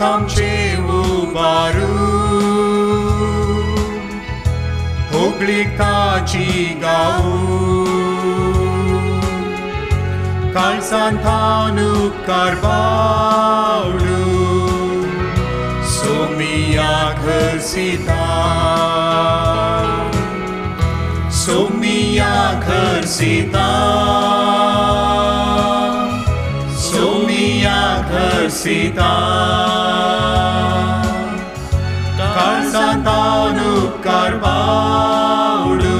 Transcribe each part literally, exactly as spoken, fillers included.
탐채우바루 호글릭타지 가우 갈산타누 카르바울루 소미야그시타 소미야그시타 सीता कांसातानु करबाउडू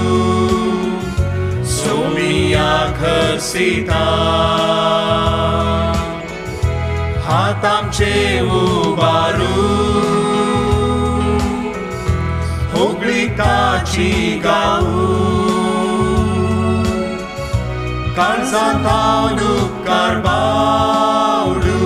सोमिया घर सीता हातामचे उबारू होगलिकाची गाऊ कांसातानु करबाउडू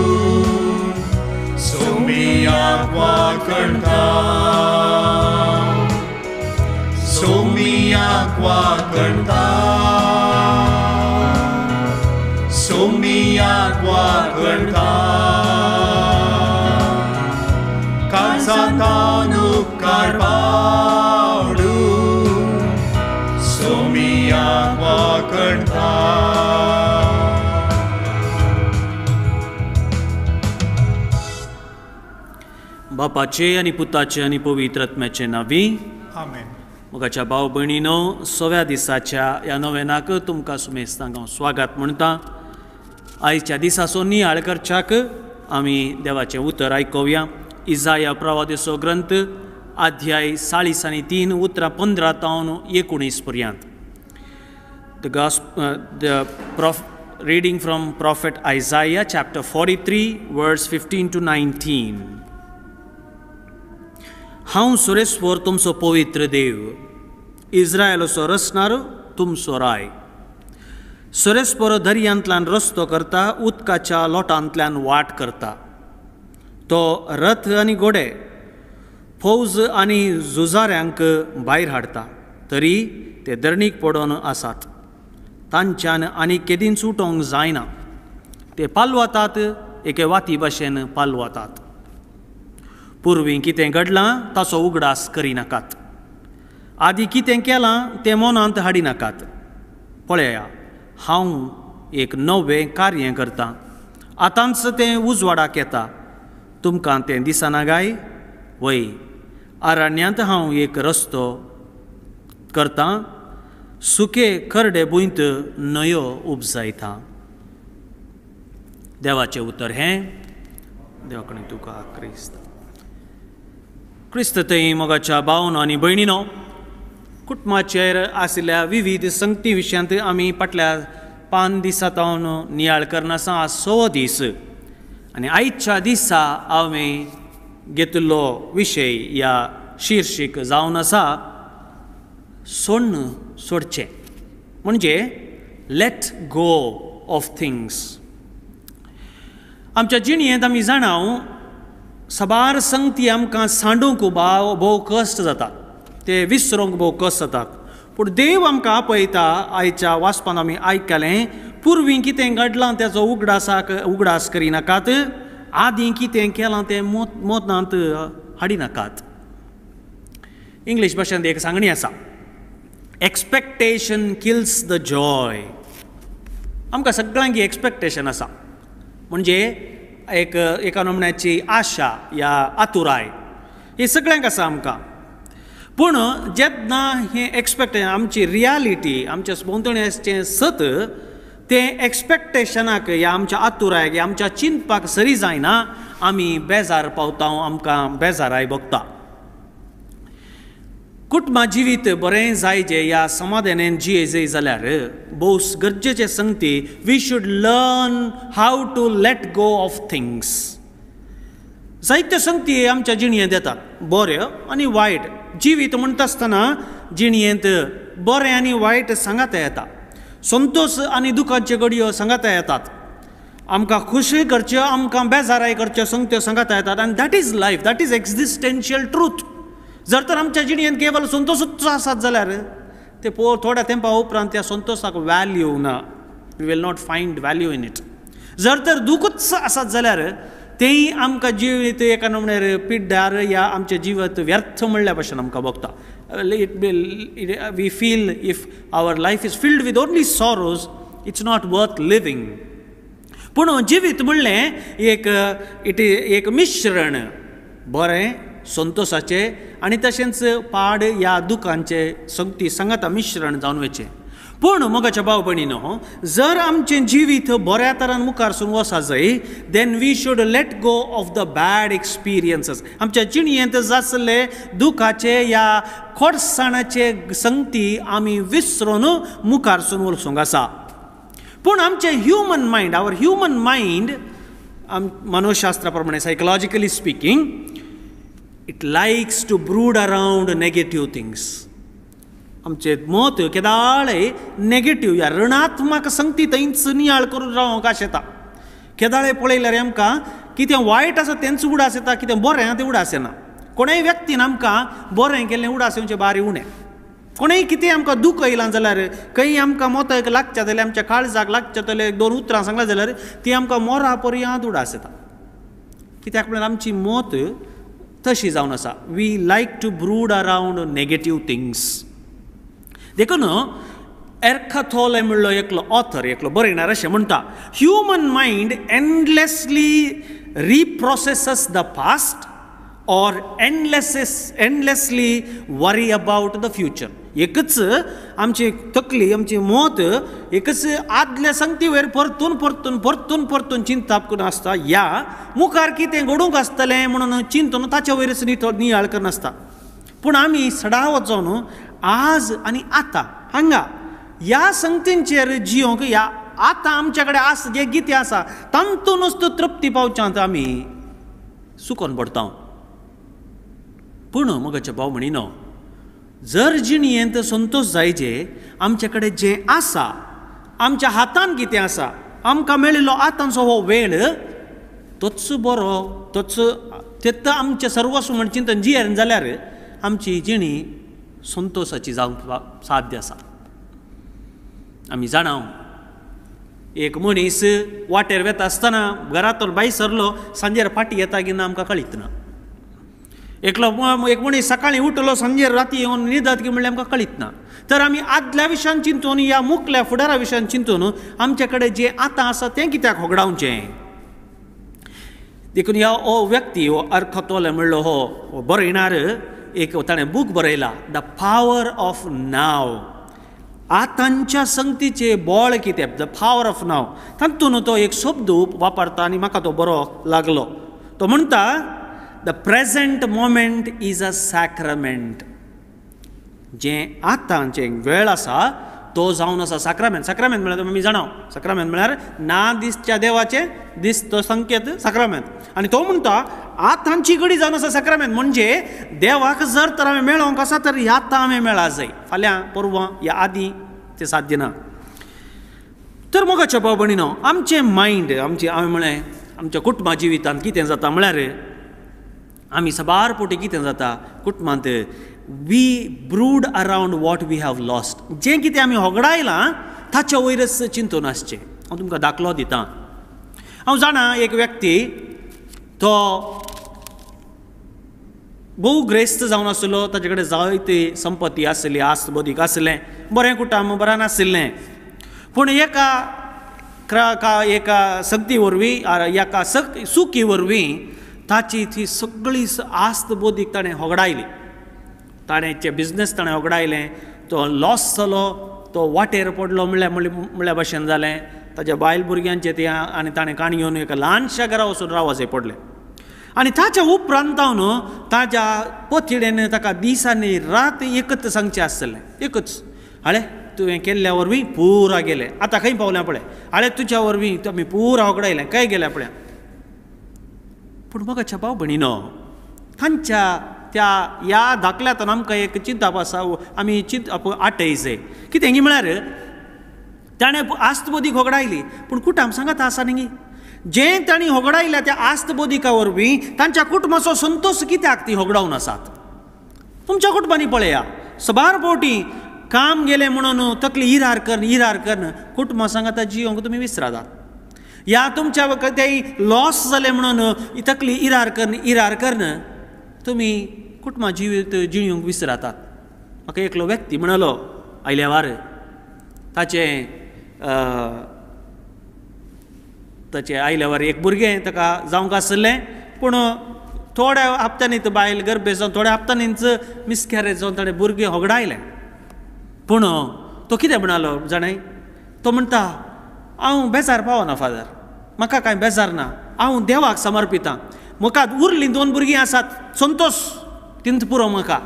बापाचे आनी पुताचे आनी पवित्र आत्म्याचे नांवी आमेन. मोगाच्या भाव भयणीनो, सव्या दिसाच्या ह्या नोवेनाक तुमकां सुमेस्तांक हांव स्वागत म्हणटा. आयच्या दिसाचो नियाळ करच्याक आमी देवाचें उतर आयकुया. इजाया प्रवादीचो ग्रंथ अध्याय चाळीस आनी तीन उतरां पंदरा तावन एकुणीस पर्यंत. द गॉस the prof reading from prophet Isaiah chapter forty three words fifteen to nineteen. हांव सुरेश्वर तुमचो पवित्र देव, इज्रायलाचो रचनारो तुमचो राय. सुरेश्वर दर्यांतल्यान रस्तो करता, उदकाच्या लोटांतल्यान वाट करता. तो रथ आनी घोडे, फौज आनी झुजाऱ्यांक भायर हाडता, तरी ते धरणीक पडोन आसात. तांच्यान आनी केदीन सुटोंक जायना. ते पालवतात, एके वाती भाशेन पालवतात. पूर्वी कितें घडलां ताचो उगडास करिनाकात. आदीं कितें केलां तें मनांत हाडिनाकात. पळया, हांव एक नवें कार्य करतां, आतांच तें उजवाडाक येता. तुमकां तें दिसना काय? वय, आरण्यांत हांव एक रस्तो करतां, सुके खरडे भुंयत न्हंयो उपजायतां. देवाचें उतर हें. देवा कडेन तुका क्रिस्त क्रिस्त तयी मोगाच्या भावन आनी भयणीनो, कुटुंबाचेर आशिल्ल्या विविध संगती विशयांत आमी फाटल्या पांच दिसां तावन नियाळ करनासां. आज सवो दीस आनी आयच्या दिसा हांवें घेतिल्लो विशय ह्या शिर्शीक जावन आसा सोडून सोडचें, म्हणजे लेट गो ऑफ थिंग्स. आमच्या जिणेंत आमी जाणाव साबार संगती आमकां सांडूंक भाव भोव कश्ट जाता, ते विसरोंक भोव कश्ट जातात. पूण देव आमकां आपयता. आयच्या वाचपान आमी आयकलें, पुर्वी कितें घडलां तेचो उगडासाक उगडास करिनाकात, आदीं कितें केलां तें मोत मोतांत हाडिनाकात. इंग्लीश भाशेंत एक सांगणी आसा, एक्सपेक्टेशन किल्स द जॉय. आमकां सगळ्यांक एक्सपेक्टेशन आसा, म्हणजे एक एका नमण्याची आशा या आतुराय ही सगळ्यांक आसा आमकां. पूण जेन्ना हें एक्सपेक्टेशन आमची रियालिटी आमच्या भोंवतणेचें सत तें एक्सपेक्टेशनाक या आमच्या आतुरायक या आमच्या चिंतपाक सरी जायना, आमी बेजार पावता, आमकां बेजाराय भोगता. कुटुंबा जिवीत बरें जायजे ह्या समाधानेन जियेजे जाल्यार भोव गरजेचे संगती. We should learn how to let go of things. जायत्यो संगती आमच्या जिणेंत येतात, बऱ्यो आनी वायट. जिवीत म्हणटा आसतना जिणेंत बरें आनी वायट सांगाता येता, संतोश आनी दुखाच्यो घडयो सांगाता येतात, आमकां खुशी करच्यो आमकां बेजाराय करच्यो संगत्यो सांगाता येतात. आनी that is life, that is existential truth. जर तर आमच्या जिणेंत केवळ संतोशूच आसात जाल्यार ते पो थोड्या तेंपा उपरांत त्या संतोशाक व्हॅल्यू ना. We will not find value in it. जर तर दुखूच आसात जाल्यार तेही आमकां जीव एका नमनेर पिड्ड्यार या आमचें जिवीत व्यर्थ म्हणल्या भशेन आमकां भोगता. We feel if our life is filled with only sorrows it's not worth living. पूण जिवीत म्हणलें एक इट एक मिश्रण बरें संतोशाचें आनी तशेंच पाड या दुखांचें संगती संगता मिश्रण जावन वचचें. पूण मोगाच्या भाव भयणीनो जर आमचें जिवीत बऱ्या तरान मुखार सून वसा जाय then we should let go of the bad experiences. आमच्या जिणेंत जासले दुखाचे या खोडसाणाचे संगती आमी विसरून मुखार सून वचूंक आसा. पूण आमचें human mind our human mind मनोशास्त्रा प्रमाणे psychologically speaking it likes to brood around negative things. आमचे मत केदाळे नेगेटिव्ह या ऋणात्मक संगती थंयच नियाळ करून रावंक आशेता. केदाळे पळयल्यार आमकां कितें वायट आसा तेंच उडास येता कितें बरें आसा तें उडास येना. कोणेय व्यक्तीन आमकां बरें केल्लें उडास येवचें बारी उणें. कोणेय कितें आमकां दूख आयलां जाल्यार खंय आमकां मोताक लागचें जाल्यार आमच्या काळजाक लागचें जाल्यार एक दोन उतरां सांगलां जाल्यार ती आमकां मोरा पर्यंत उडास येता. कित्याक म्हळ्यार आमची मत तशी जावन आसा. We like to brood around negative things. देखून एर्खाथोले म्हणलो एकलो ऑथर एकलो बरयणार अशें म्हणटा human mind endlessly reprocesses the past or endlesses endlessly worry about the future. एकच आमची तकली आमची मत एकच आदल्या संगती वयर परतून परतून परतून परतून चिंताप करून आसता. या मुखार कितें घडूंक आसतलें म्हणून चिंतून ताच्या वयरच नियाळ करनासता. पूण आमी सदां वचून आज आनी आतां हांगा ह्या संगतींचेर जियोंक ह्या आतां आमचे कडेन आस जें कितें आसा तातूंतच तो तृप्ती पावच्यांत आमी सुकोन पडता. पूण मोगाच्या भाव भयणीनो जर जिणेंत संतोश जायचे आमचे कडेन जें आसा आमच्या हातान कितें आसा आमकां मेळिल्लो आतांचो हो वेळ तोच बरो तोच तें आमचें सर्वस्व म्हण चिंतन जियें जाल्यार आमची जिणी संतोशाची जावंक साध्य आसा. आमी जाणां एक मनीस वाटेर वेता आसतना घरांतून भायर सरलो सांजेर फाटीं येता की ना आमकां कळीत ना. एकलो एक मनीस सकाळीं उठलो सांजेर राती येवन न्हिदत की म्हणल्यार आमकां कळीत ना. तर आमी आदल्या विशयान चिंतून या मुखल्या फुडारा विशयान चिंतून आमचे कडेन जें आतां आसा तें कित्याक होगडावचें. देखून ह्या हो व्यक्ती हो अर्खतोले म्हणलो हो बरयणार एक ताणें बूक बरयला द पावर ऑफ नाव. आतांच्या संगतीचें बळ कितें द पावर ऑफ नाव. तातूंत तो एक शब्द वापरता आनी म्हाका तो बरो लागलो. तो म्हणटा the present moment is a sacrament. जें आतांचें वेळ आसा तो जावन आसा सॅक्रमेंट. सॅक्रमेंट म्हळ्यार आमी जाणां सॅक्रमेंट म्हळ्यार ना दिसच्या देवाचें दिस तो संकेत सॅक्रमेंट. आनी तो म्हणटा आतांची घडी जावन आसा सॅक्रमेंट म्हणजे देवाक जर तर हांवें मेळोंक आसा तर आतां हांवें मेळा जाय. फाल्यां परवां या आदीं तें साध्य ना. तर मोगाच्या भाव भयणीनो आमचें मायंड आमचें हांवें म्हळें आमच्या कुटुंबा जिवितांत कितें जाता म्हळ्यार आमी सबार पोटी कितें जाता कुटुंबांत we brood around what we have lost. जें कितें आमी होगडायलां ताच्या वयरच चिंतून आसचें. हांव तुमकां दाखलो दितां. हांव जाणां एक व्यक्ती तो भोव ग्रेस्त जावन आसलो. ताचे कडेन जायती संपत्ती आसली आस्त बदीक आसलें बरें कुटाम बरें नासलें. पूण एका क्रा एका सक्ती वरवीं एका सुकी वरवीं ताची ती सगळी आस्त बदीक ताणें होगडायली. ताणेंचे बिझनेस ताणें होगडायलें. तो लॉस जालो तो वाटेर पडलो म्हणल्यार म्हणल्या भशेन जालें. ताच्या बायल भुरग्यांचें तें आनी ताणें काणयोन एका ल्हानशा घरा वचून रावचें पडलें. आनी ताच्या उपरांत न्हू ताच्या पतिडेन ताका दीस आनी रात एकच सांगचें आसतलें. एकच हाळे तुवें केल्ल्या वरवीं पुरा गेलें आतां खंय पावल्या पळय. हाळे तुज्या वरवीं तुमी पुरा होगडायलें खंय गेल्या पळय. पूण मोगाच्या भाव भयणीनो तांच्या त्या ह्या धाकल्यांतून आमकां एक चिंताप आसा आमी चिंताप आटय जाय. कितें की म्हळ्यार ताणें आस्त बदीक होगडायली पूण कुटाम सांगात आसा न्ही जें तांणी होगडायल्या त्या आस्त बदीका वरवीं तांच्या कुटुंबाचो संतोश कित्याक ती होगडावन आसात. तुमच्या कुटुंबांनी पळया सबार पोटी काम गेलें म्हणून तकली हिरार कर हिरार कर कुटुंबा सांगाता जियोंक तुमी विसरातात. या तुमच्या वखदाई लॉस जाले म्हणून तकली इरार करन इरार करन तुम्ही कुटुंबा जिवीत जिणेवंक विसरतात। म्हाका एकलो व्यक्ती म्हणालो आयल्या वार ताचे ताचे आयल्या वार एक भुरगें ताका जावंक आसलें पूण थोड्या हप्त्यांनीच बायल गर्भेश जावन थोड्या हप्त्यांनीच मिसकॅरेज जावन ताणें भुरगें होगडाय आयलें। पूण तो कितें म्हणालो जाणाय, तो म्हणटा हांव बेजार पावना फादर, म्हाका कांय बेजार ना, हांव देवाक समर्पितां, मुखार उरलीं दोन भुरगीं आसात, संतोश तिंत पुरो म्हाका।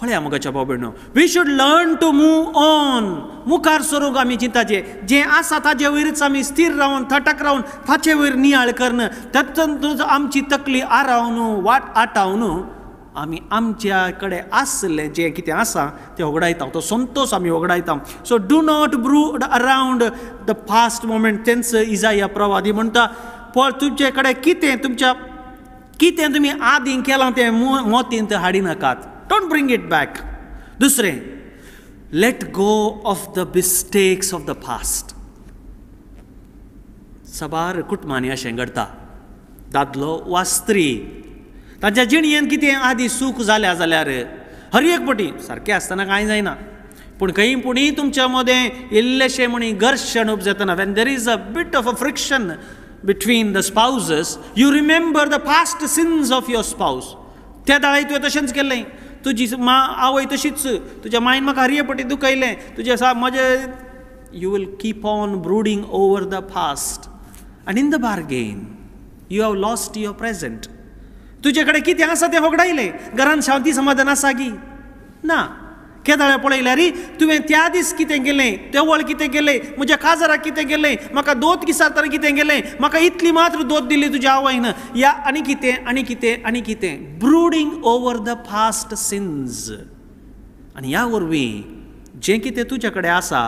पळया म्हाका चेपो भयण, we should learn to move on, मुखार सरूंक आमी चिंताचें, जें आसा ताचे वयरच आमी स्थिर रावन थटक रावन ताचे वयर नियाळ करन, तातूंतच आमची तकली आरावन वाट आटावन आमी आमच्या कडेन आसलें जें कितें आसा तें होगडायता, तो संतोश आमी होगडायता। So do not brood around the past moment. तेंच इजाया प्रवादी म्हणटा पळ तुमचे कडेन कितें तुमच्या कितें तुमी आदीं केलां तें मोतींत हाडिनाकात। Don't bring it back. दुसरें, let go of the mistakes of the past. सबार कुटमानी अशें घडता, दादलो वा स्त्री ताच्या जिणेंत कितें आदी सूख जाल्या जाल्यार हर एक पटी सारकें आसतना कांय जायना, पूण खंय पुणी तुमच्या मदें इल्लेशें म्हणी घर्शण उबें जातना, when there is a bit of a friction between the spouses, you remember the past sins of your spouse. त्या दाळी तुवें तशेंच केल्लें, तुजी मा आवय तशीच, तुज्या मायन म्हाका हरये पटी दुखयलें, तुजे सा म्हजे, you will keep on brooding over the past and in the bargain you have lost your present. तुजे कडेन कितें आसा तें होगडायलें, घरांत शांती समाधान आसा गी ना, केदाळ्या पळयल्यारी तुवें त्या दीस कितें केलें, देवळ कितें केलें, म्हज्या काजाराक कितें केलें, म्हाका दोत किसातार कितें केलें, म्हाका इतली मात्र दोत दिली तुज्या आवयन, या आनी कितें आनी कितें आनी कितें, brooding over the past sins. आनी ह्या वरवीं जें कितें तुजे कडेन आसा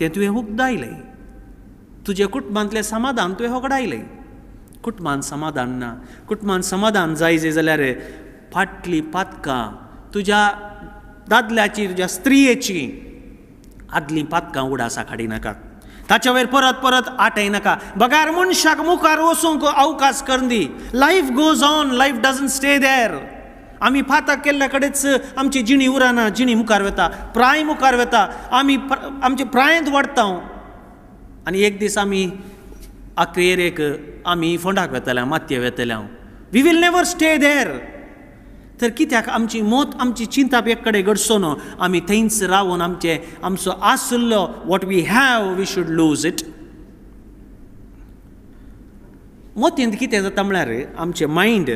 तें तुवें हुगडायलें, तुजे कुटुंबांतलें समाधान तुवें होगडायलें। कुटुंबान समाधान ना, कुटुंबान समाधान जाय जे जाल्यार फाटली पातकां तुज्या दादल्याची तुज्या स्त्रियेची आदलीं पातकां उडासा काडिनाका, ताच्या वयर परत परत आटयनाका, बगार मनशाक मुखार वचूंक अवकाश करून दी। Life goes on, life doesn't stay there. आमी पातक केल्ल्या कडेच आमची जिणी उराना, जिणी मुखार वता, प्राय मुखार वता, आमी आमचे प्रायेंत वाडता आनी एक दीस आमी आखेरेक आमी फोंडाक वेतल्या, मातये वेतल्या। We will never stay there. तर कित्याक आमची मौत आमची चिंता एक कडेन घडसोन आमी थंयच रावून आमचे आमचो आसुल्लो what we have we should lose it. मतींत कितें जाता म्हळ्यार आमचें मायंड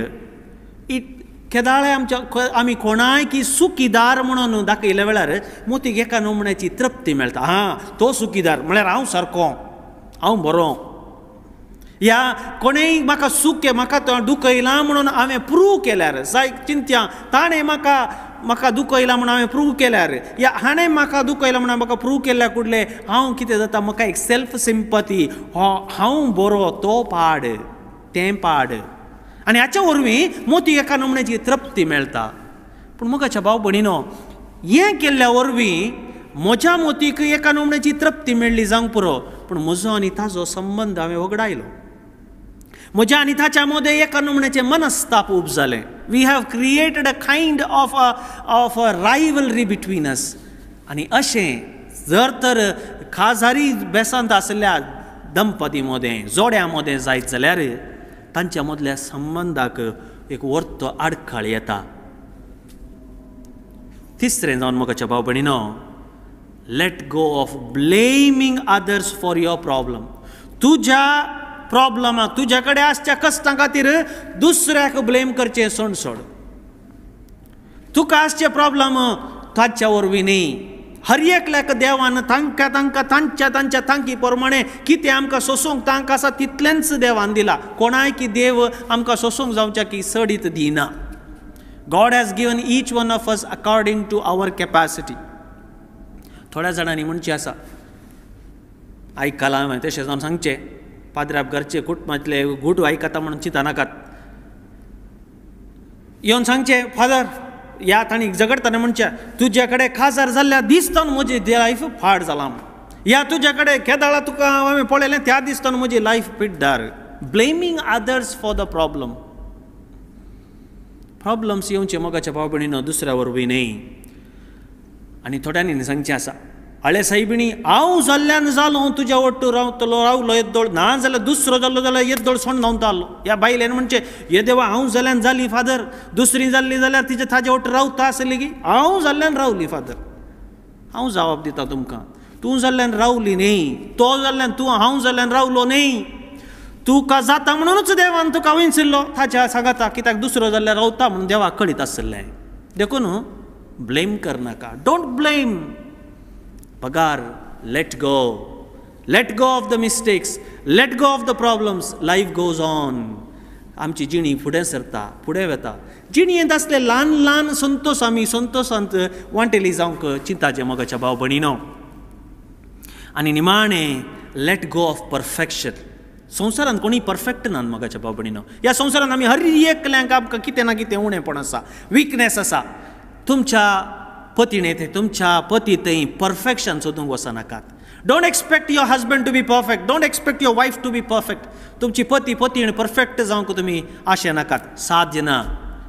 इट केदाळे आमच्या आमी कोणाय की सुखीदार म्हणून दाखयल्या वेळार मतीक एका नमण्याची तृप्ती मेळटा, हां तो सुखीदार म्हळ्यार हांव सारको, हांव बरो, या कोणेंय म्हाका सुख म्हाका तो दुखयलां म्हणून हांवें प्रूव केल्यार जाय चिंत्या, ताणें म्हाका म्हाका दुखयलां म्हणून हांवें प्रूव केल्यार, या हाणें म्हाका दुखयलां म्हणून म्हाका प्रूव केल्ल्या कुडलें हांव कितें जाता, म्हाका एक सेल्फ सिंपथी, हो हांव बरो तो पाड तें पाड, आनी हाच्या वरवीं मोती एका नमण्याची तृप्ती मेळटा। पूण म्हाका भाव भणिनो हें केल्ल्या वरवीं म्हज्या मोतीक एका नमण्याची तृप्ती मेळ्ळी जावंक पुरो, पूण म्हजो आनी ताजो संबंद हांवें होगडायलो, म्हज्या आनी ताच्या मदें एका नमण्याचें मनस्ताप उबें जालें। We have created a kind of a of a rivalry between us. आनी अशें जर तर खाजारी बेसांत आसल्या दंपती मदें जोड्यां मदें जायत जाल्यार तांच्या मदल्या संबंदाक एक व्हडलो आडखळ येता। तिसरें जावन म्हाका चेपाव भणिनो, let go of blaming others for your problem. तुझ्या प्रॉब्लमाक तुज्या कडेन आसच्या कश्टां खातीर दुसऱ्याक ब्लेम करचें सोड सोड। तुका आसचे प्रॉब्लम ताच्या वरवीं न्ही, हर एकल्याक देवान तांकां तांकां तांच्या तांच्या तांकी प्रमाणें कितें आमकां सोसूंक तांकां आसा तितलेंच देवान दिलां, कोणाय की देव आमकां सोसूंक जावच्या की सडीत दिना। God has given each one of us according to our capacity. थोड्या जाणांनी म्हणचें आसा आयकलां हांवें तशेंच हांव सांगचें पाद्राप घरचे कुटुंबांतले घूट आयकता म्हणून चिंतनाकात, येवन सांगचें फादर या तांणी झगडतना म्हणचें तुजे कडेन खाजार जाल्ल्या दिसतान म्हजी लायफ फाड जाला, या तुझ्याकडे केदाळा तुका हांवें पळयलें त्या दिसता म्हजी लायफ पिड्ड्यार. Blaming others for the problem. Problems येवचे मोगाच्या पावबिणीन दुसऱ्यावर बी न्ही. आनी थोड्यांनी सांगचें आसा आळे सायबिणी हांव जाल्ल्यान जालो तुज्या वट्टू रावतलो रावलो येद्दोळ ना जाल्यार दुसरो जाल्लो जाल्यार येद्दोळ सोडून धांवता आसलो. ह्या बायलेन म्हणजे हे देवा हांव जाल्ल्यान जाली फादर दुसरी जाल्ली जाल्यार तिजे ताजे वट्टू रावता आसली की हांव जाल्ल्यान रावली फादर. हांव जबाब दिता तुमकां तूं जाल्ल्यान रावली न्ही. तो जाल्ल्यान तूं हांव जाल्ल्यान रावलो न्ही. तुका जाता म्हणूनच देवान तुका विंचिल्लो ताच्या सांगाता कित्याक दुसरो जाल्ल्यार रावता म्हणून देवाक कळीत आसलें. देखून ब्लेम करनाका. Don't blame. पगार. Let go. Let go of the mistakes. Let go of the problems. Life goes on. आमची जिणी फुडें सरता फुडें वता. जिणयेंत असले ल्हान ल्हान संतोश आमी संतोशांत वांटेली जावंक चिंताचे मोगाच्या भाव भणिनो. आनी निमाणें लेट गो ऑफ परफेक्शन. संवसारांत कोणी परफेक्ट नान मोगाच्या भाव भणिनो. ह्या संवसारांत आमी हर एकल्यांक आमकां कितें ना कितें उणेंपण आसा विकनेस आसा. तुमच्या पतीने ते तुमच्या पती थंय परफेक्शन सोदूंक वचनाकात. Don't expect your husband to be perfect. Don't expect your wife to be perfect. तुमची पती पतीन परफेक्ट जावंक तुमी आशे नाकात. साध्य ना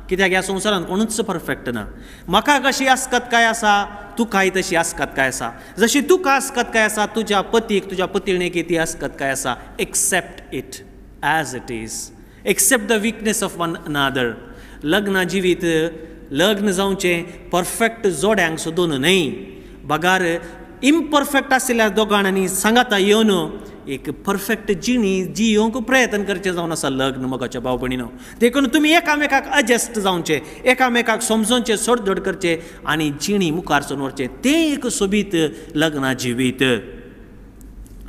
कित्याक ह्या संवसारांत कोणूच परफेक्ट ना. म्हाका कशी आसकत काय आसा तुकाय तशी आसकत काय आसा. जशी तुका आसकत काय आसा तुज्या पतीक तुज्या पतीणेक ती आसकत काय आसा. Accept it as it is. Accept the weakness of one another. लग्न जिवीत लग्न जावचें परफेक्ट जोड्यांक सोदून न्हय. बगार इम्परफेक्ट आशिल्ल्या दोगांनी सांगाता येवन एक परफेक्ट जिणी जियोवंक प्रयत्न करचें जावन आसा लग्न मोगाच्या भाव भणिनो. देखून तुमी एकामेकाक एडजस्ट जावचें एकामेकाक समजोवचें सोडधड करचें आनी जिणी मुखार सरून व्हरचें तें एक सोबीत लग्न जिवीत.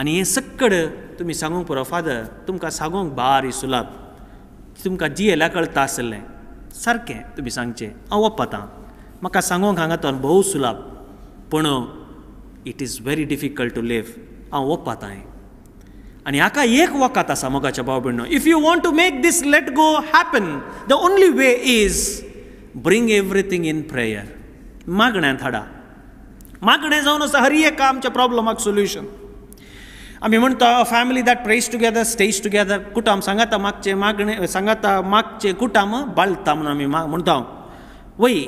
आनी हें सक्कड तुमी सांगूंक पुरो फादर तुमकां सांगूंक बारी सुलात तुमकां जियेला कळटा आसलें सारकें तुमी सांगचें हांव वपतां म्हाका सांगूंक हांगा तो भोव सुलाभ पूण it is very difficult to live. हांव वपतां. आनी हाका एक वखद आसा मोगाच्या भाव भयणो. If you want to make this let go happen the only way is bring everything in prayer. मागण्यांत हाडा. मागणें जावन आसा हर एका आमच्या प्रॉब्लमाक सोल्युशन. आमी म्हणटा family that prays together stays together. कुटाम सांगाता मागचें मागणें सांगाता मागचें कुटाम बाळता म्हणून आमी म्हणटा वय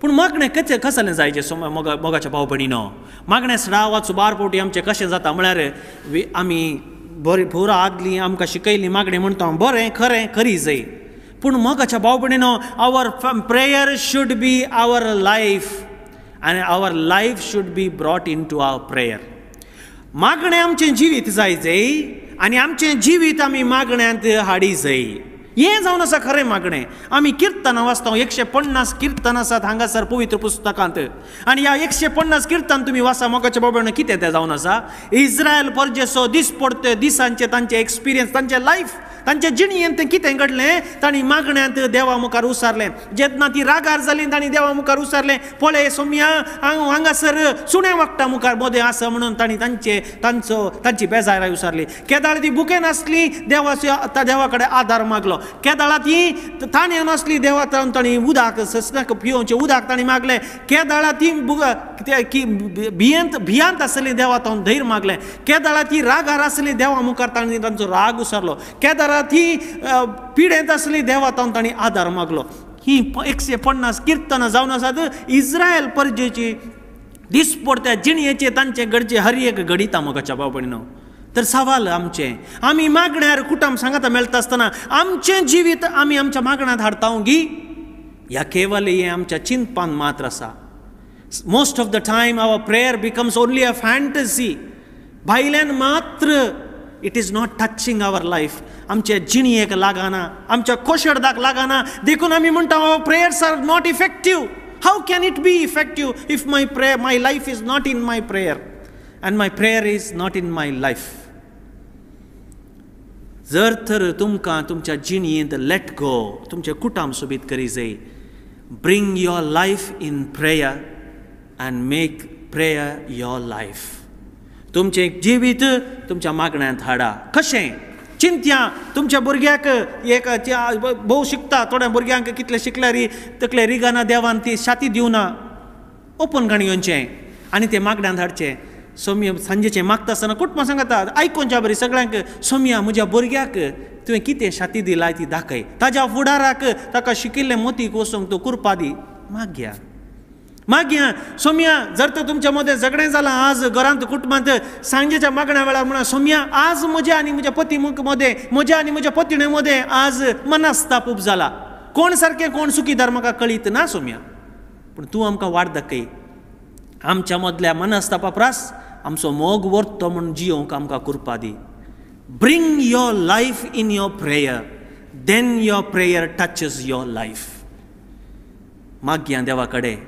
पूण मागणें कशें कसलें जायचें समज मोगा मोगाच्या भाव भणिनो. मागणें श्रावाचो बार पोटी आमचें कशें जाता म्हळ्यार आमी बरी भोवरां आदलीं आमकां शिकयलीं मागणें म्हणटा बरें खरें खरी जाय पूण मोगाच्या भाव भणिनो our prayer should be our life आनी our life should be brought into our prayer. मागणें आमचें जिवीत जायचें आनी आमचें जिवीत आमी मागण्यांत हाडी जाय. हें जावन आसा खरें मागणें. आमी किर्तनां वाचता एकशे पन्नास किर्तन आसात हांगासर पवित्र पुस्तकांत. आनी ह्या एकशे पन्नास किर्तन तुमी वाचा मोगाच्या बाबतींत कितें तें जावन आसा. इज्रायल परजेचो दीस पडटा दिसांचे तांचे एक्सपिरियन्स तांचे लायफ तांचे जिणयेंत कितें घडलें तांणी मागण्यांत देवा मुखार उसारलें. जेन्ना ती रागार जाली तांणी देवा मुखार उसारलें पळय सोम्या हांव हांगासर सुणें वागटा मुखार मोदें आसा म्हणून तांणी तांचे तांचो तांची बेजाराय उसारली. केदाळ ती भुकेन आसली देवाच्या देवा कडेन आदार मागलो. केदाळा ती ताणें नासली देवा तांणी उदक सस्नाक पियोवचें उदक तांणी मागलें. केदाळा ती भियेंत भियांत आसली देवा तांणी धैर्य मागलें. केदाळा ती रागार आसली देवा मुखार तांणी तांचो राग उसारलो. केदाळ ती पिडेंत आसली देवा तांणी तांणी आदार मागलो. ही एकशे पन्नास किर्तनां जावन आसात इज्रायल परजेची दिसपडत्या जिणयेचे तांचे घडचे हर एक घडिता मोगाच्या भाव भयणो. तर सवाल आमचें आमी मागण्यार कुटाम सांगाता मेळटा आसतना आमचें जिवीत आमी आमच्या मागण्यांत हाडतांव गी. ह्या केवल हें आमच्या चिंतपान मात्र आसा. Most of the time our prayer becomes only a fantasy. भायल्यान मात्र it is not touching our life. आमच्या जिणयेक लागना आमच्या कोशर्दाक लागना. देखून आमी म्हणटा our prayers are not effective. How can it be effective if my prayer my life is not in my prayer and my prayer is not in my life. जर तर तुमकां तुमच्या जिणयेंत लेट गो तुमचे कुटाम सोबीत करी जाय. Bring your life in prayer and make prayer your life. तुमचें जिवीत तुमच्या मागण्यांत हाडा. कशें चिंत्या तुमच्या भुरग्याक एक भोव शिकता थोड्या भुरग्यांक कितलें शिकल्यार तकले रिगाना देवान ती छाती दिवना ओपन काणी येवचें आनी तें मागण्यांत हाडचें. सोम्या सांजेचें मागता आसतना कुटमा सांगता आयकोन च्या बरी सगळ्यांक सोम्या म्हज्या भुरग्याक तुवें कितें छाती दिलाय ती दाखय ताज्या फुडाराक ताका शिकिल्ले मोतीक वचूंक तूं कुरपा दी माग्या माग्या सोम्या जर तर तुमच्या मदें झगडें जालां आज घरांत कुटुंबांत सांजेच्या मागण्या वेळार म्हणा सोम्या आज म्हज्या आनी म्हज्या पती मदें म्हज्या आनी म्हज्या पतिणे मदें आज मनस्ताप खूब जाला कोण सारकें कोण सुखीदार म्हाका कळीत ना सोम्या पूण तूं आमकां वाट दाखय आमच्या मदल्या मनस्तापा प्रास आमचो मोग वरतो म्हूण जियोवंक आमकां कृपा दी bring your life in your prayer then your prayer touches your life मागया देवा कडेन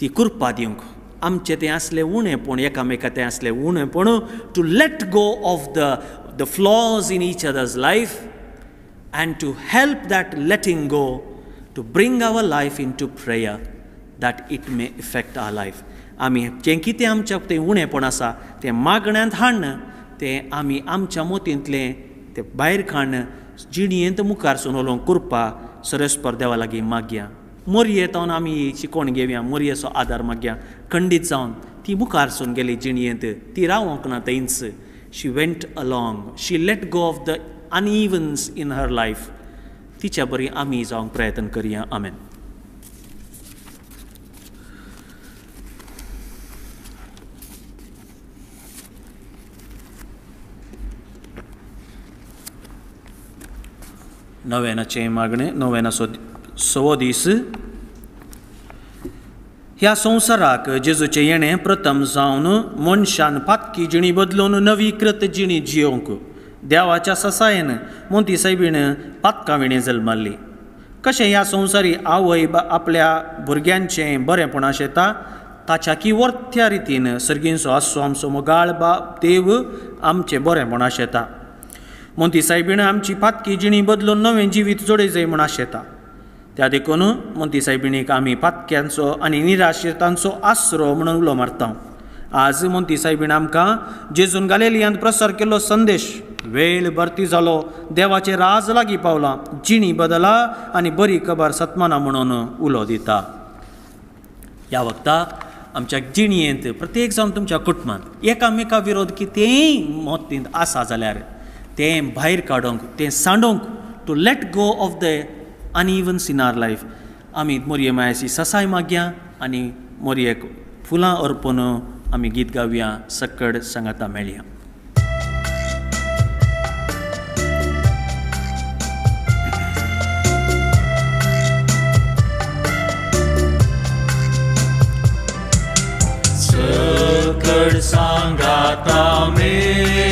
ती कृपा दिवंक आमचे ते आसले उणेपण एकामेका ते आसले उणेपण to let go of the the flaws in each others life and to help that letting go to bring our life into prayer that it may affect our life आमी जें कितें आमच्या तें उणेपण आसा तें मागण्यांत हाडन तें आमी आमच्या मोतींतलें तें भायर काडन जिणेंत मुखार सून उलोवंक कृपा सरेस्पर देवा लागीं मागया मोरये जावन आमी ही शिकोवण घेवया मोरयेचो आदार मागया खंडीत जावन ती मुखार सून गेली जिणेंत ती रावोंक ना थंयच she went along she let go of the unevens in her life तिच्या बरी आमी जावंक प्रयत्न करया आमेन नोवेनाचे मागणे नोवेना सवो दीस ह्या संवसाराक जेजूचें येणें प्रथम जावन मनशान पातकी जिणी बदलून नवीकृत जिणी जियोवंक देवाच्या ससायेन मोती सायबीण पातकाविणी जल्माल्ली कशें ह्या संवसारी आवय आपल्या भुरग्यांचें बरेंपण आशेता ताच्याकी वर्त्या रितीन सर्गींचो आसचो आमचो मोगाळ बाब देव आमचें बरेंपण आशेता मोती सायबीण आमची पातकी जिणी बदलून नवें जिवीत जोडयचें म्हूण आशेता त्या देखून मोती सायबिणीक आमी पातक्यांचो आनी निराश्रितांचो आसरो म्हणून उलो मारता आज मोती सायबीण आमकां जेजून गालिलियांत प्रसार केल्लो संदेश वेळ भरती जालो देवाचें राज लागीं पावलां जिणी बदला आनी बरी खबर सत्माना म्हणून उलो दिता ह्या वक्ता आमच्या जिणेंत प्रत्येक जावन तुमच्या कुटुंबांत एकामेका विरोध कितेंय मोतींत आसा जाल्यार तें भायर काडूंक तें सांडूंक to let go of the unevens in our life आमी मोरये मायाची ससाय मागया आनी मोरयेक फुलां अर्पण आमी गीत गावया सकड सांगाता मेळया सकड सांगाता मेळया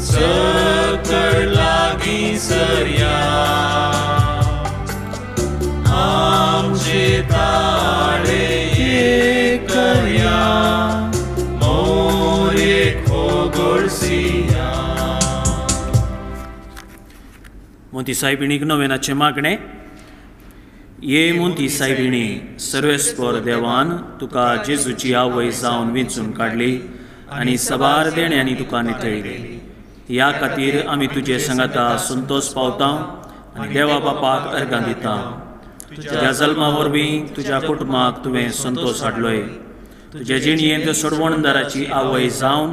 सकड लागी सरया मोती सायबिणीक नोवेनाचे मागणे ये मोती सायबिणी सर्वेस्पर देवान तुका जेजूची आवय जावन वेंचून काडली आनी सबार देण्यानी तुका नितळयली ह्या खातीर आमी तुजे सांगाता संतोश पावता आनी देवा बापाक अर्गां दिता तुज्या जल्मा वरवीं तुज्या कुटुंबाक तुवें संतोश हाडलोय तुज्या जिणेंत सोडवणदाराची आवय जावन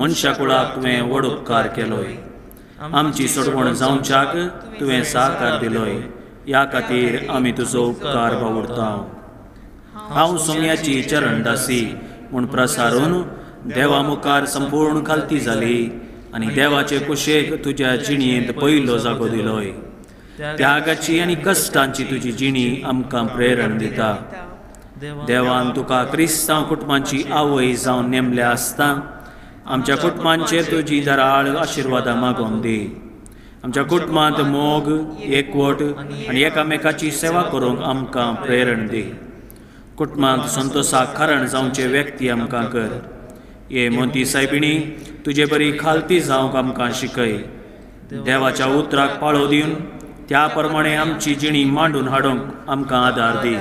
मनशा कुळाक तुवें व्हड उपकार केलोय आमची सोडवण जावच्याक तुवें साकार दिलोय ह्या खातीर आमी तुजो उपकार बावुरता हांव सोम्याची चरणदासी म्हूण प्रसारून देवा मुखार संपूर्ण खालती जाली आनी देवाचे कुशेक तुज्या जिणेंत पयलो जागो दिलोय त्यागाची आनी कश्टांची तुजी जिणी आमकां प्रेरण दिता देवान तुका क्रिस्तांव कुटुंबांची आवय जावन नेमले आसता आमच्या कुटुंबांचेर तुजी दराळ आशिर्वादां मागोवंक दी। आमच्या कुटुंबांत मोग एकवट आनी एकामेकाची सेवा करूंक आमकां प्रेरण दी। कुटुंबांत संतोशाक कारण जावचे व्यक्ती आमकां कर। हे मोती सायबिणी तुजे बरी खालती जावंक आमकां शिकय। देवाच्या उतराक पाळो दिवन त्या प्रमाणे आमची जिणी मांडून हाडूंक आमकां आदार दी।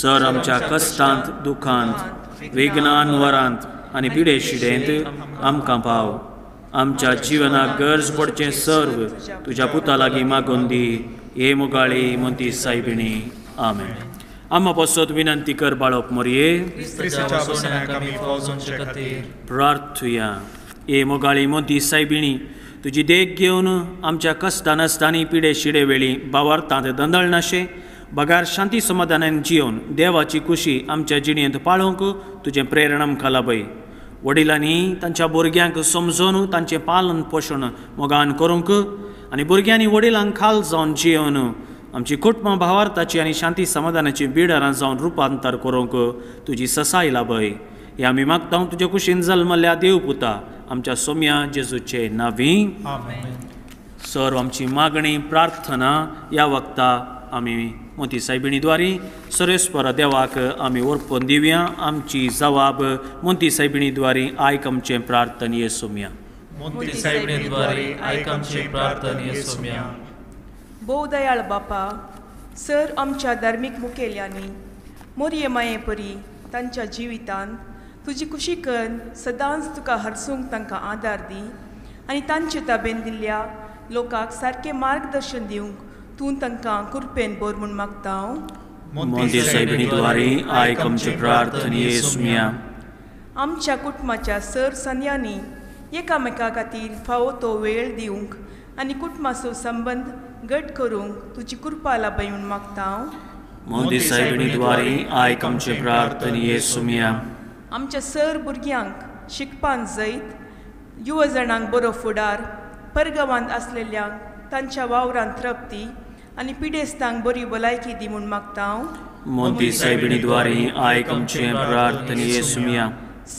सर आमच्या कश्टांत दुखांत विघ्नान वरांत आनी पिडे शिडेंत आमकां पाव। आमच्या जिवनाक गरज पडचें सर्व तुज्या पुता लागीं मागून दी। हे मुगाळी मोती सायबिणी आमेन। आम्हा पसत विनंती कर बाळक मोरये प्रार्थुया। हे मोगाळी मोती सायबिणी तुजी देख घेवन आमच्या कस्तान आसतानी पिडे शिडे वेळी बावार्थांत दंदळ नाशे बगार शांती समाधानान जिवन देवाची खुशी आमच्या जिणेंत पाळोवंक तुजें प्रेरण आमकां लाबय। वडिलांनी तांच्या भुरग्यांक समजून तांचें पालन पोशण मोगान करूंक आनी भुरग्यांनी वडिलांक खाल जावन जिवन आमची कुटुंबां भावार्थाची आनी शांती समाधानाची बिडारां जावन रुपांतर करूंक तुजी ससाय लाबय। हे आमी मागता हांव तुज्या कुशीन जल्मल्या देव पुता आमच्या सोम्या जेजूचे नांवी आमेन। सर्व आमची मागणी प्रार्थना ह्या वक्ता आमी मोती सायबिणी द्वारे सरेस्पर देवाक आमी ओर्पोवन दिवया। आमची जवाब मोती सायबिणी द्वारे आयक आमचें प्रार्थनीय सोम्या। मोती सायबिणी द्वारे आयक आमचें प्रार्थनीय सोम्या। भोवदयाळ बापा सर आमच्या धर्मीक मुखेल्यांनी मोरये मायेपरी तांच्या जिवितान तुजी खुशी कर। सदांच तुका हरसूंक तांकां आदार दी आनी तांचे ताबेन दिल्ल्या लोकांक सारकें मार्गदर्शन दिवंक तूं तांकां कृपेन भर म्हूण मागता हांव। मोती सायबिणी द्वारे आयक आमची प्रार्थना सोम्या। आमच्या कुटुंबाच्या सर सन्यांनी एकामेका खातीर फावो तो वेळ दिवंक आनी कुटुंबाचो संबंद घट करूंक तुजी कृपा लाबय म्हूण मागता हांव। मोती सायबिणी द्वारे आयक आमची प्रार्थना सोम्या। आमच्या सर भुरग्यांक शिकपान जैत युवा जाणांक बरो फुडार परगांवांत आसलेल्यांक तांच्या वावरांत तृप्ती आनी पिडेस्तांक बरी भलायकी दी म्हूण मागता हांव। मोती सायबिणी द्वारे आयक आमची प्रार्थना सोम्या।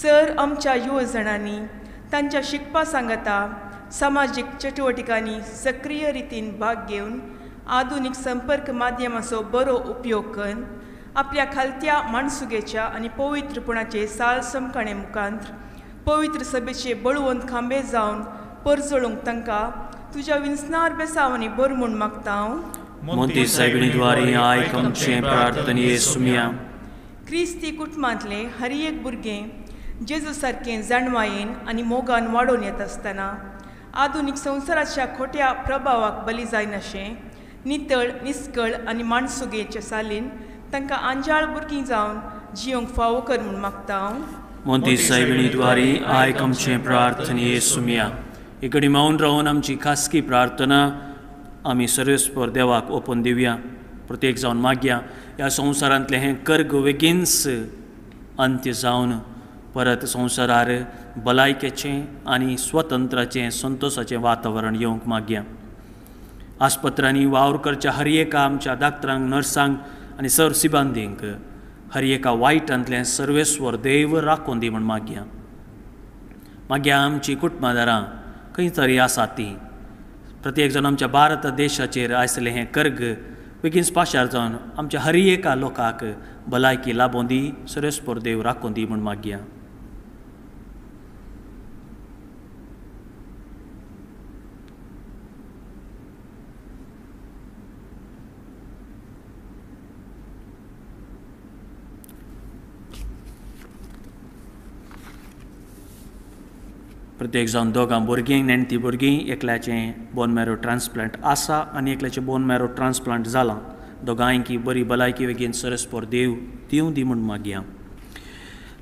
सर आमच्या युवा जाणांनी तांच्या शिकपा सांगता सामाजीक चटवटिकांनी सक्रीय रितीन भाग घेवन आधुनीक संपर्क माध्यमाचो बरो उपयोग करून आपल्या खालत्या माणसुगेच्या आनी पवित्रपणाचे साल समकाणे मुखांत पवित्र सभेचे बळवंत खांबे जावन परजळूंक तांकां तुज्या विन्सनार बेसावनी बर म्हूण मागता हांव। मोती सायबिणी द्वारे आयक आमचें प्रार्थना सोम्या। क्रिस्ती कुटुंबांतले हर एक भुरगें जेजू सारकें जाणवायेन आनी मोगान वाडोवन येत आसतना आधुनीक संवसाराच्या खोट्या प्रभावाक बली जायनाशें नितळ निस्कळ आनी माणसुगेचे सालीन तांकां आंजाळ भुरगीं जावन जियोंक फावो कर म्हूण मागता हांव। मोती सायबिणी द्वारे आयक आमचें प्रार्थना सोम्या। हे कडेन मौन रावन आमची खासगी प्रार्थना आमी सर्वेस्पर देवाक ओपन दिवया। प्रत्येक जावन मागया ह्या संवसारांतलें हें कर्ग वेगीनच अंत्य जावन परत संवसारार भलायकेचें आनी स्वतंत्राचें संतोशाचें वातावरण येवंक मागया। आस्पत्रांनी वावर करच्या हर एका आमच्या दाक्तरांक नर्सांक आनी सर सिबांदींक हर एका वायटांतलें सर्वेस्वर देव राखून दी म्हूण मागया। मागया आमची कुटुंबादारां खंय तरी आसा तीं प्रत्येक जाण आमच्या भारत देशाचेर आशिल्लें हें कर्ग बेगीनच पाशार जावन आमच्या हर एका लोकाक भलायकी लाबोवन दी सर्वेस्वर देव राखून दी म्हूण मागया। प्रत्येक जावन दोगां भुरगीं नेणटी भुरगीं एकल्याचें बोन मॅरो ट्रान्सप्लांट आसा आनी एकल्याचें बोन मॅरो ट्रान्सप्लांट जालां दोगांयकी बरी भलायकी वेगीन सरस्पोर देव दिवं दी म्हूण मागया।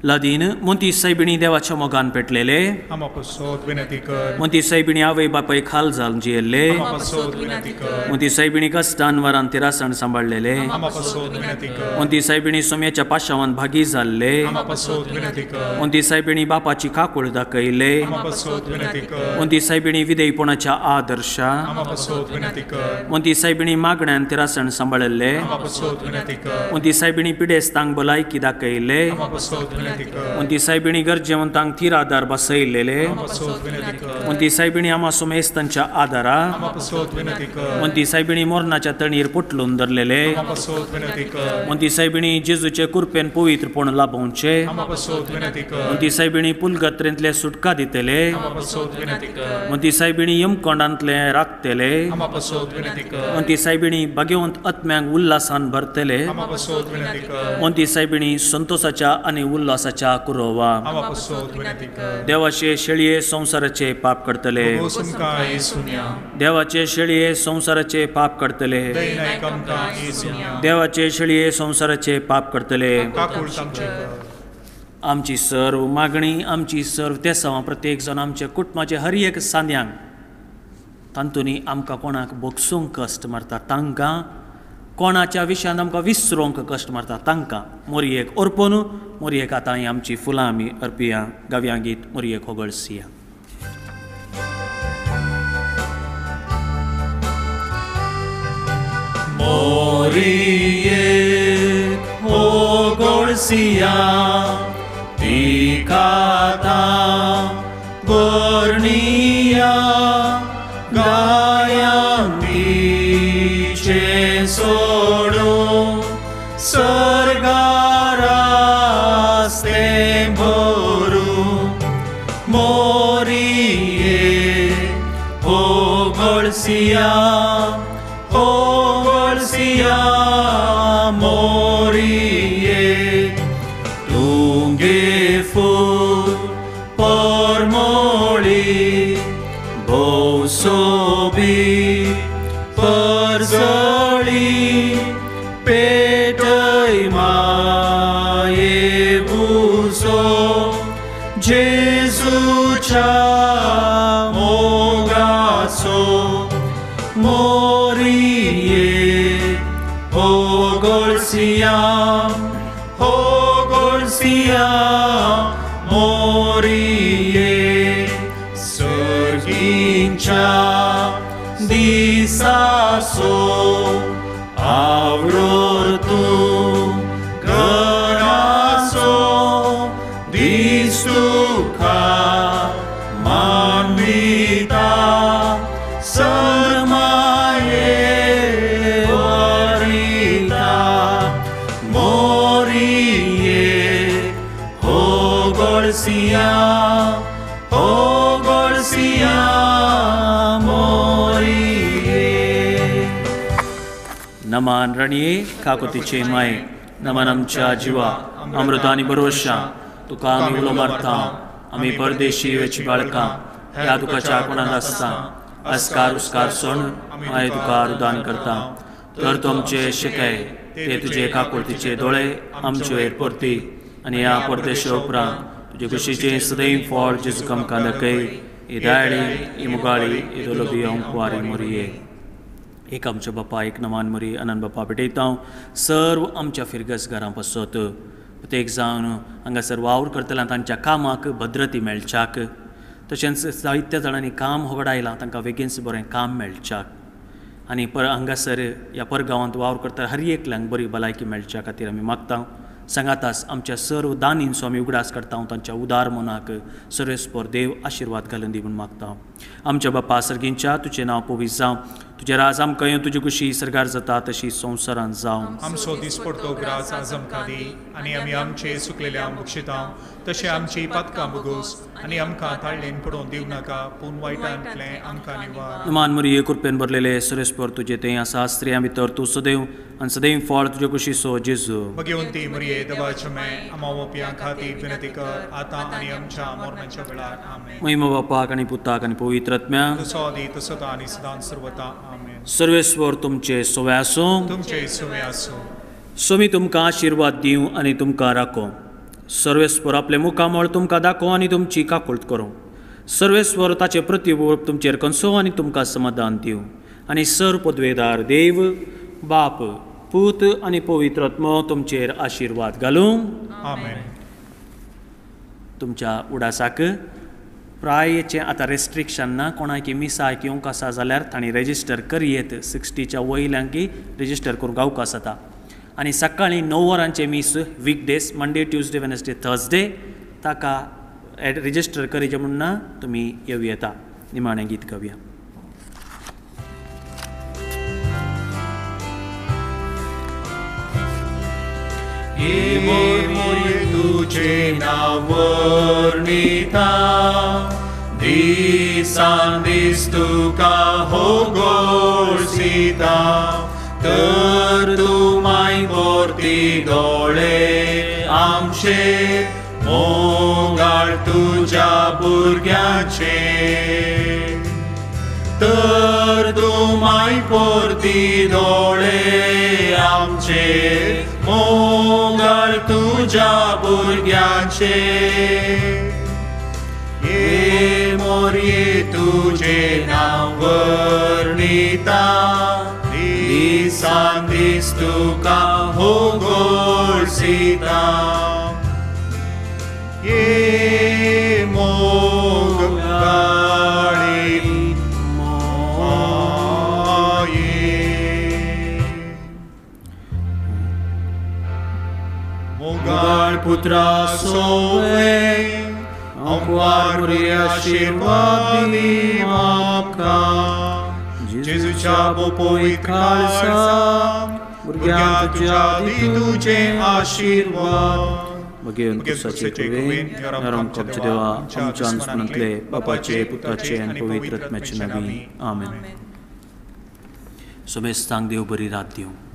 La din, munti saibini deva chamogan petlele. Am apăsot vinăticări. Munti saibini avei bapai khal zalgiele. Am apăsot vinăticări. Munti saibini ka stan varantira san sambalele. Am apăsot vinăticări. Munti saibini sumya chapashavan bhagi zalle. Am apăsot vinăticări. Munti saibini bapachi kakul dakaile. Am apăsot vinăticări. Munti saibini videi ponacha adarsha. Am apăsot vinăticări. Munti saibini magnantira san sambalele. Am apăsot vinăticări. Munti saibini pide stang balai ki dakaile. Am apăsot उन्ती साइबिणी घर जेवण तांग their आधार बसई लेले उन्ती साइबिणी आमा सुमेश तंचा आधारा उन्ती साइबिणी मोरनाच्या तणीर पुटलून धरलेले उन्ती साइबिणी जेजूचे कुरपेन पवित्र पण लाभवंचे उन्ती साइबिणी पुलगत्रेंतले सुटका दितेले उन्ती साइबिणी यमकोंडांतले राखतेले उन्ती साइबिणी भाग्यवंत आत्म्यांक उल्लासान भरतेले उन्ती साइबिणी संतोषाच्या आणि उल्लास सचा कुरोवा देवाचे शेळिये संसाराचे पाप करतले देवाचे शेळिये संसाराचे पाप करतले देवाचे शेळिये संसाराचे पाप करतले आमची सर्व मागणी आमची सर्व तेसावां प्रत्येक जण आमच्या कुटुंबाचे हर एक सांद्यांक तांतुनी आमकां कोणाक बोगसूंक कश्ट मारता तांकां कोणाच्या विशयान आमकां विसरोंक कश्ट मारता तांकां मोरयेक ओरपोन मोरयेक आतां आमची फुलां आमी अर्पिया गावयां गीत मोरयेक होगळसिया मोरयेक होगळसिया तिका तां बर्णिया गायां सोडूं स्वर्गा रास्ते भरूं मोरयेक होगळसिया होगळसिया मोरयेक तुंगे फूल परमोळी भोवसोबी परस पेटय माये बुसो जेजूच्या मोगासो मोरयेक होगळसिया होगळसिया मोरयेक सर्गींच्या दिसासो आवरोर तूं घरासो दीस तुका मानविता सरमाये वरिता मोरयेक होगळसिया होगळसिया नमान रणये काकुतीचे माये नमान आमच्या जिवा अमृतानी भरोशा तुका आमी उलो मारता आमी परदेशी वेची बाळकां ह्या तुका चाकणान आसता अस्कार उसकार सोण माये तुका रुदान करता तर तूं आमचे शिकय ते तुजे काकुतीचे दोळे आमचे वयर परती आनी ह्या परदेशा उपरांत तुजे कुशीचे सदैव फळ जेजूक आमकां दाखय ही दाळी ही मुगाळी ही दोलोबी अंकुवारी मोरयेक एक आमचे बापा एक नमान मोरी आनंद बापा भेटयता सर्व आमच्या फिरगस घरां पासत प्रत्येक जावन हांगासर वावर करतल्या तांच्या कामाक भद्रती मेळच्याक तशेंच जायत्या जाणांनी काम होगड आयलां तांकां वेगीनच बरें काम मेळच्याक आनी पर हांगासर ह्या परगांवांत वावर करता हर एकल्यांक बरी भलायकी मेळच्या खातीर आमी मागता सांगातास आमच्या सर्व दानींचो आमी उगडास करता तांच्या उदार मनाक सर्वेस्पर देव आशिर्वाद घालून दी म्हूण मागता आमच्या बापा सर्गींच्या तुजें नांव पवित्र जावं तुझे राज आम कयो तुझे खुशी सरगार जाता तशी संवसारान जावं आमचो दिसपडटो ग्रास आज आमकां दी आनी आमी आमचे सुकलेले आम भुक्षितां तशें आमची पातकां भोगोस आनी आमकां ताळ्ळेन पडोवन दिवं नाका पूण वायटांतले आमकां निवार नमान मोरयेक कृपेन भरलेले सरेस्पर तुजे तें आसा स्त्रियां भितर तूं सदैव आनी सदैव फळ तुजे खुशीचो जेजू भगवंती मोरये दबाचमे आमावप्या खातीर विनंती कर आतां आनी आमच्या मरणाच्या वेळार आमेन महिमा बापाक आनी पुताक आनी पवित्र आत्म्याक तुसो दी तुसो आनी सदां सर्वता सर्वेश्वर तुमचे सोवे आसूं तुमचे सोवे आसूं सोमी तुमकां आशिर्वाद दिवं आनी तुमकां राखो सर्वेस्वर आपले मुखामळ तुमकां दाखोव आनी तुमची काकूळट करूं. सर्वेस्वर ताचे प्रतिबोध तुमचेर कनसो आनी तुमकां समाधान दिवं. आनी सर पदवेदार देव बाप पूत आनी पवित्र आत्मो तुमचेर आशिर्वाद घालूं. आमेन. तुमच्या उडासाक प्रायेचें आतां रेस्ट्रिक्शन ना. कोणाकी मिसाक येवंक आसा जाल्यार तांणी रेजिस्टर करयेत. सिक्स्टीच्या वयल्यांकी रेजिस्टर करूं गावंक आसता. आनी सकाळीं णव वरांचे मीस weekdays Monday Tuesday Wednesday Thursday ताका रेजिस्टर करचें म्हूण ना. तुमी येवं येता. निमाणें गीत गावया. तुझे नाव वर्णिता दिसान दिस तुका हो गोरसिता तर तू माई बोरती दोळे आमचे मोगाळ तुझ्या भुरग्याचे तर तू माई बोरती दोळे आमचे मोगाळ तुझ्या भुरग्याचे ये मोरये तुझे नाव वर्णिता दिसान दिस तुका हो गोरसिता ये मोगाळी Mogal putra soe, amkvar priyashirvadi mapka. Jesu chabo poit kalsa, burgyan jadi tujhe ashirvad. Magyon kusache kuven, naram kapchadeva, amchan sunantle, papache putache and povitrat mechnavi. Amen. Subestang deo bari ratyum.